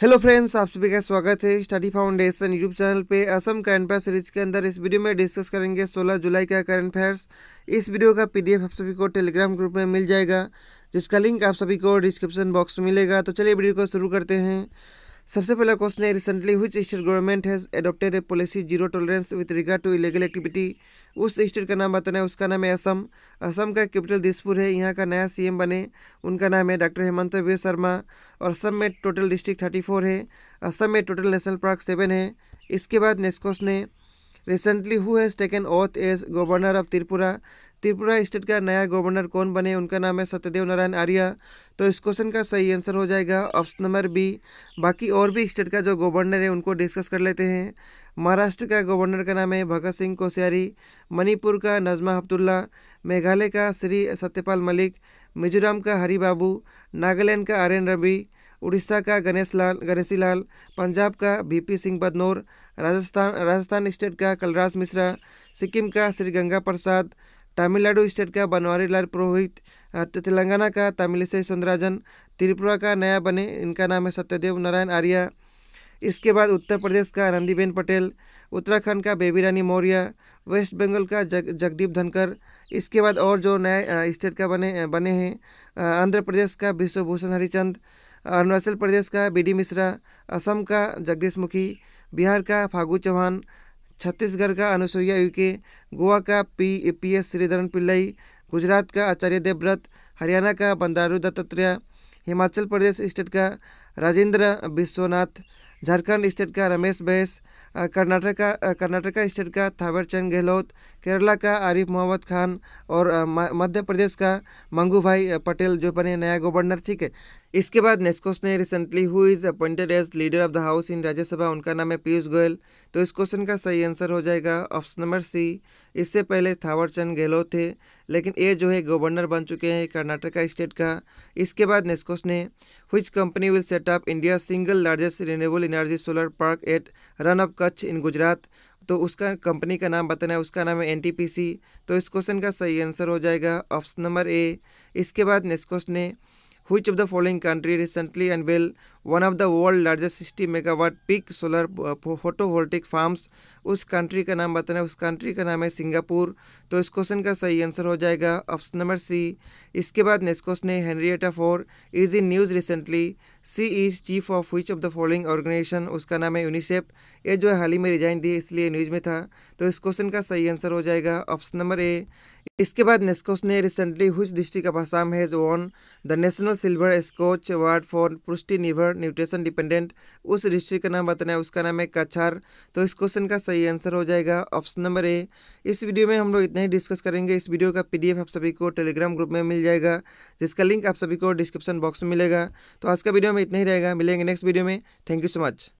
Hello friends, आप सभी का स्वागत है स्टडी फाउंडेशन यूट्यूब चैनल पे। असम करंट अफेयर सीरीज के अंदर इस वीडियो में डिस्कस करेंगे 16 जुलाई का करंट अफेयर्स। इस वीडियो का पीडीएफ आप सभी को टेलीग्राम ग्रुप में मिल जाएगा, जिसका लिंक आप सभी को डिस्क्रिप्शन बॉक्स में मिलेगा। तो चलिए वीडियो को शुरू करते हैं। सबसे पहला क्वेश्चन है, recently which state government has adopted a policy zero tolerance with regard to illegal activity. उस स्टेट का नाम बताना है, उसका नाम है असम। असम का कैपिटल दिसपुर है। यहाँ का नया सीएम बने, उनका नाम है डॉक्टर हेमंत बिस्वा शर्मा। और असम में टोटल डिस्ट्रिक्ट 34 है। असम में टोटल नेशनल पार्क 7 है। इसके बाद नेक्स्ट क्वेश्चन है, recently who has taken oath as governor of Tripura. Tripura state का नया गवर्नर कौन बने, उनका नाम है सत्यदेव नारायण आर्या। तो इस क्वेश्चन का सही आंसर हो जाएगा ऑप्शन नंबर बी। बाकी और भी स्टेट का जो गवर्नर है उनको डिस्कस कर लेते हैं। महाराष्ट्र का गवर्नर का नाम है भगत सिंह कोश्यारी। मणिपुर का नजमा अब्दुल्ला। मेघालय का श्री सत्य पाल मलिक। मिजोरम का हरी बाबू। नागालैंड का आर एन रवि। उड़ीसा का गणेश लाल। पंजाब का B P Singh Badnore. Rajasthan state का कलराज मिश्रा। सिक्किम का श्री गंगा प्रसाद। तमिलनाडु स्टेट का बनवारी लाल पुरोहित। तेलंगाना का तमिलिसाई सौंदरराजन। त्रिपुरा का नया बने, इनका नाम है सत्यदेव नारायण आर्या। इसके बाद उत्तर प्रदेश का आनंदीबेन पटेल। उत्तराखंड का बाबीरानी मौर्या। वेस्ट बंगाल का जगदीप धनखर। इसके बाद और जो नए स्टेट का बने हैं, आंध्र प्रदेश का विश्वभूषण हरिचंद। अरुणाचल प्रदेश का बी डी मिश्रा। असम का जगदीश मुखी। बिहार का फागू चौहान। छत्तीसगढ़ का अनुसुईया उइके। गोवा का पी एस श्रीधरन पिल्लई। गुजरात का आचार्य देवव्रत। हरियाणा का बंदारू दत्तात्रेय। हिमाचल प्रदेश स्टेट का राजेंद्र विश्वनाथ। झारखंड स्टेट का रमेश बैस। कर्नाटका स्टेट का थावर चंद गहलोत। केरला का आरिफ मोहम्मद खान। और मध्य प्रदेश का मंगूभाई पटेल जो बने नया गवर्नर। ठीक है, इसके बाद नेक्स्ट क्वेश्चन है, recently who is appointed as leader of the house in Rajya Sabha. उनका नाम है पीयूष गोयल। तो इस क्वेश्चन का सही आंसर हो जाएगा ऑप्शन नंबर सी। इससे पहले थावर चंद गहलोत थे, लेकिन ये जो है गवर्नर बन चुके हैं कर्नाटका स्टेट का। इसके बाद नेक्स्ट क्वेश्चन है, which company will set up India single largest renewable energy solar park at Rann of Kutch in Gujarat. तो उसका कंपनी का नाम बताना है, उसका नाम है एनटीपीसी। तो इस क्वेश्चन का सही आंसर हो जाएगा ऑप्शन नंबर ए। इसके बाद नेक्स्ट क्वेश्चन है, which of the following country recently unveiled one of the world largest 60 megawatt peak solar photovoltaic farms। उस कंट्री का नाम बताना है, उस कंट्री का नाम है सिंगापुर। तो इस क्वेश्चन का सही आंसर हो जाएगा ऑप्शन नंबर सी। इसके बाद नेक्स्ट क्वेश्चन है, Henrietta Fore is in news recently. She is chief of which of the following organisation. उसका नाम है यूनिसेफ। ये जो हाल ही में रिजाइन दिए इसलिए न्यूज़ में था। तो इस क्वेश्चन का सही आंसर हो जाएगा ऑप्शन नंबर ए। इसके बाद नेक्स्ट क्वेश्चन है, recently which district of Assam has won the national silver scotch award for Pushti Nirbhar nutrition dependent. उस डिस्ट्रिक्ट का नाम बताना है, उसका नाम है कछार। तो इस क्वेश्चन का सही आंसर हो जाएगा ऑप्शन नंबर ए। इस वीडियो में हम लोग इतना ही डिस्कस करेंगे। इस वीडियो का पीडीएफ आप सभी को टेलीग्राम ग्रुप में मिल जाएगा, जिसका लिंक आप सभी को डिस्क्रिप्शन बॉक्स में मिलेगा। तो आज का वीडियो में इतना ही रहेगा, मिलेंगे नेक्स्ट वीडियो में। Thank you so much.